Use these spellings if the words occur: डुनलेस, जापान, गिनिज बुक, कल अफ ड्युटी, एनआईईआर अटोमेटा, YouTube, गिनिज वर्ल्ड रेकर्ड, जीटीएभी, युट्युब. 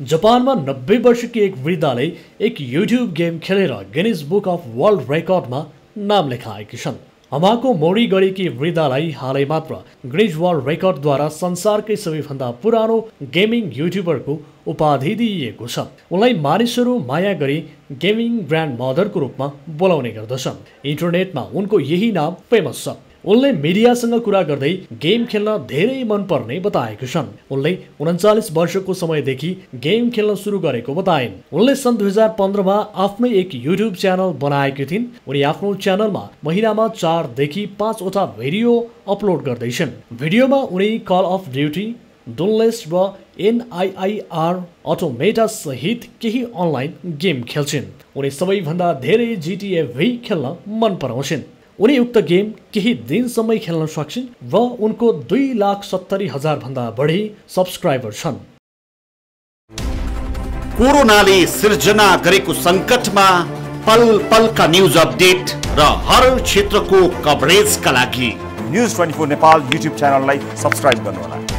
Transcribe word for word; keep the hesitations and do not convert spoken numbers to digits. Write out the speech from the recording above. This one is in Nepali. जापान में नब्बे वर्ष की एक वृद्धाले एक यूट्यूब गेम खेलेर गिनिज बुक of world record में नाम लेखाएकी छन्। हमाको मोरी गरेकी वृद्धालाई हालै मात्र गिनिज वर्ल्ड रेकर्ड द्वारा संसारकै सबैभन्दा पुरानो गेमिङ युट्युबरको उपाधि दिइएको छ। उनलाई मानिसहरू माया गरी गेमिङ ग्रान्ड मदरको रूपमा बोलाउने गर्दछन्। इन्टरनेटमा उनको यही नाम फेमस छ। उनले मिडियासँग कुरा गर्दै गेम खेल्न धेरै मनपर्ने बताएका छन्। उनले उन्चालीस वर्षको समयदेखि गेम खेल्न सुरु गरेको बताइन्। उनले सन् दुई हजार पन्ध्रमा आफ्नै एक युट्युब च्यानल बनाएकी थिइन्। उनी आफ्नो च्यानलमा महिनामा चारदेखि पाँचवटा भिडियो अपलोड गर्दैछन्। भिडियोमा उनी कल अफ ड्युटी, डुनलेस र एनआईईआर अटोमेटा सहित केही अनलाइन गेम खेल्छिन्। उनी सबैभन्दा धेरै जीटीए भी खेल्न मन पराउँछिन्। उनी उक्त गेम केही दिनसम्म खेल्न सक्छन् व उनको दुई लाख सत्तरी हजार भन्दा बढी सब्सक्राइबर छन्। कोरोनाले सिर्जना गरेको संकटमा पल पल का न्यूज अपडेट र हर क्षेत्रको कभरेजका लागि news twenty four Nepal युट्युब च्यानललाई सब्स्क्राइब गर्नुहोला।